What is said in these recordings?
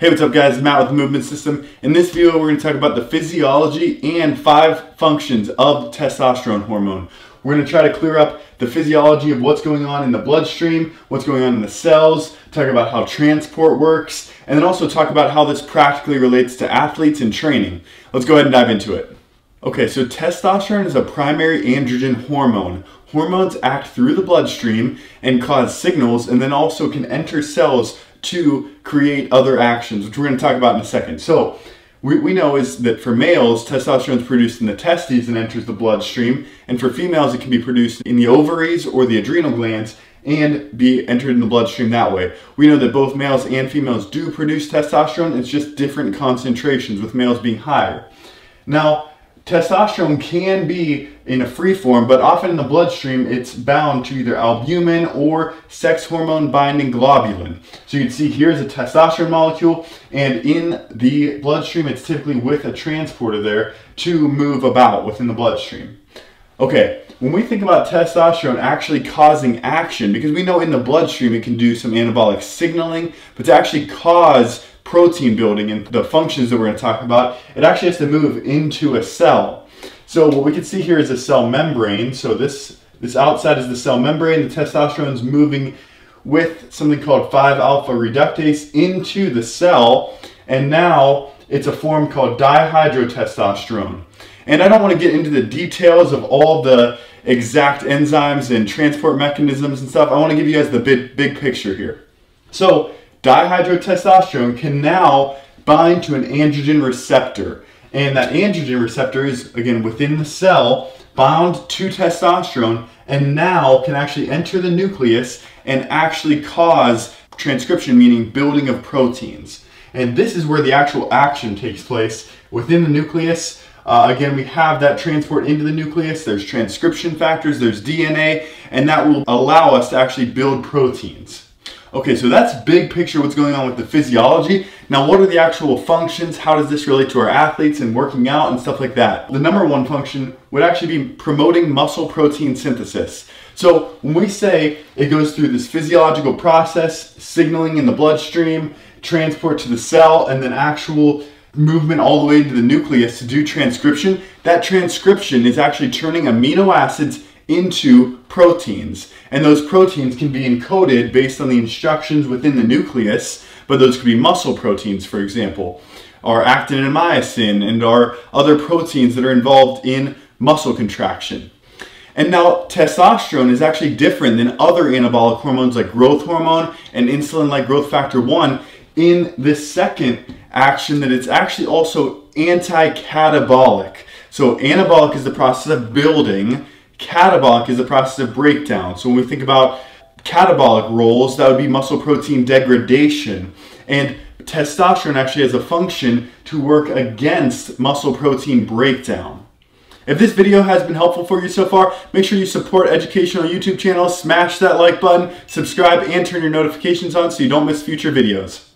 Hey, what's up guys, Matt with The Movement System. In this video, we're gonna talk about the physiology and 5 functions of testosterone hormone. We're gonna try to clear up the physiology of what's going on in the bloodstream, what's going on in the cells, talk about how transport works, and then also talk about how this practically relates to athletes and training. Let's go ahead and dive into it. Okay, so testosterone is a primary androgen hormone. Hormones act through the bloodstream and cause signals, and then also can enter cells to create other actions, which we're going to talk about in a second. So we know is that for males, testosterone is produced in the testes and enters the bloodstream, and for females it can be produced in the ovaries or the adrenal glands and be entered in the bloodstream that way. We know that both males and females do produce testosterone, it's just different concentrations, with males being higher. Now, testosterone can be in a free form, but often in the bloodstream it's bound to either albumin or sex hormone binding globulin. So you can see here's a testosterone molecule, and in the bloodstream it's typically with a transporter there to move about within the bloodstream. Okay, when we think about testosterone actually causing action, because we know in the bloodstream it can do some anabolic signaling, but to actually cause protein building and the functions that we're going to talk about, it actually has to move into a cell. So what we can see here is a cell membrane. So this outside is the cell membrane. The testosterone is moving with something called 5-alpha reductase into the cell, and now it's a form called dihydrotestosterone. And I don't want to get into the details of all the exact enzymes and transport mechanisms and stuff. I want to give you guys the big picture here. So dihydrotestosterone can now bind to an androgen receptor, and that androgen receptor is again within the cell, bound to testosterone, and now can actually enter the nucleus and actually cause transcription, meaning building of proteins. And this is where the actual action takes place within the nucleus. Again, we have that transport into the nucleus, there's transcription factors, there's DNA, and that will allow us to actually build proteins. Okay, so that's big picture what's going on with the physiology. Now, what are the actual functions? How does this relate to our athletes and working out and stuff like that? The number one function would actually be promoting muscle protein synthesis. So when we say it goes through this physiological process, signaling in the bloodstream, transport to the cell, and then actual movement all the way into the nucleus to do transcription, that transcription is actually turning amino acids into proteins, and those proteins can be encoded based on the instructions within the nucleus, but those could be muscle proteins, for example, or actin and myosin, and our other proteins that are involved in muscle contraction. And now testosterone is actually different than other anabolic hormones like growth hormone and insulin like growth factor 1 in this second action, that it's actually also anti-catabolic. So anabolic is the process of building, catabolic is the process of breakdown. So when we think about catabolic roles, that would be muscle protein degradation. And testosterone actually has a function to work against muscle protein breakdown. If this video has been helpful for you so far, make sure you support educational YouTube channels, smash that like button, subscribe, and turn your notifications on so you don't miss future videos.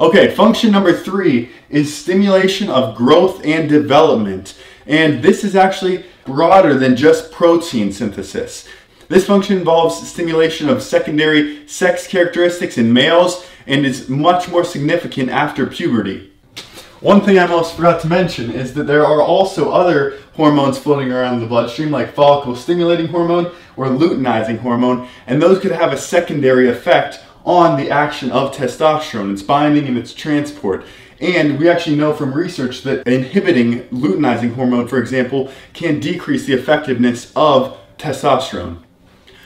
Okay, function number 3 is stimulation of growth and development. And this is actually broader than just protein synthesis. This function involves stimulation of secondary sex characteristics in males and is much more significant after puberty. One thing I almost forgot to mention is that there are also other hormones floating around in the bloodstream like follicle-stimulating hormone or luteinizing hormone, and those could have a secondary effect on the action of testosterone, its binding and its transport. And we actually know from research that inhibiting luteinizing hormone, for example, can decrease the effectiveness of testosterone.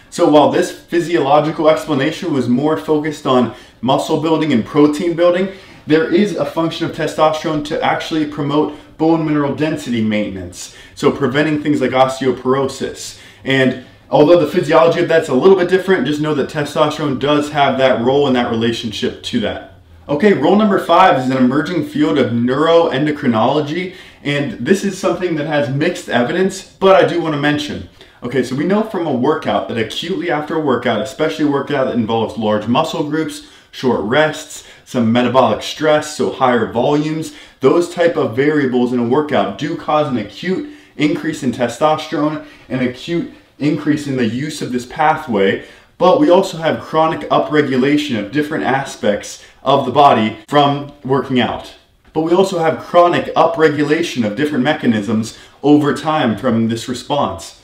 So while this physiological explanation was more focused on muscle building and protein building, there is a function of testosterone to actually promote bone mineral density maintenance, so preventing things like osteoporosis. And although the physiology of that's a little bit different, just know that testosterone does have that role and that relationship to that. Okay, role number 5 is an emerging field of neuroendocrinology, and this is something that has mixed evidence, but I do want to mention. Okay, so we know from a workout that acutely after a workout, especially a workout that involves large muscle groups, short rests, some metabolic stress, so higher volumes, those type of variables in a workout do cause an acute increase in testosterone, an acute increase in the use of this pathway, but we also have chronic upregulation of different aspects of the body from working out. But we also have chronic upregulation of different mechanisms over time from this response.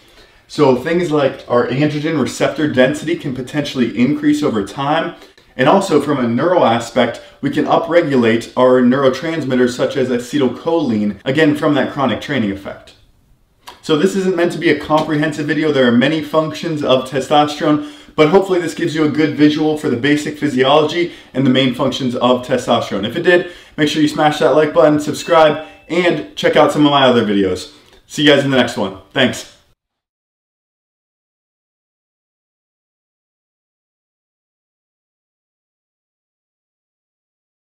So things like our androgen receptor density can potentially increase over time. And also from a neural aspect, we can upregulate our neurotransmitters such as acetylcholine, again from that chronic training effect. So this isn't meant to be a comprehensive video. There are many functions of testosterone, but hopefully this gives you a good visual for the basic physiology and the main functions of testosterone. If it did, make sure you smash that like button, subscribe, and check out some of my other videos. See you guys in the next one. Thanks.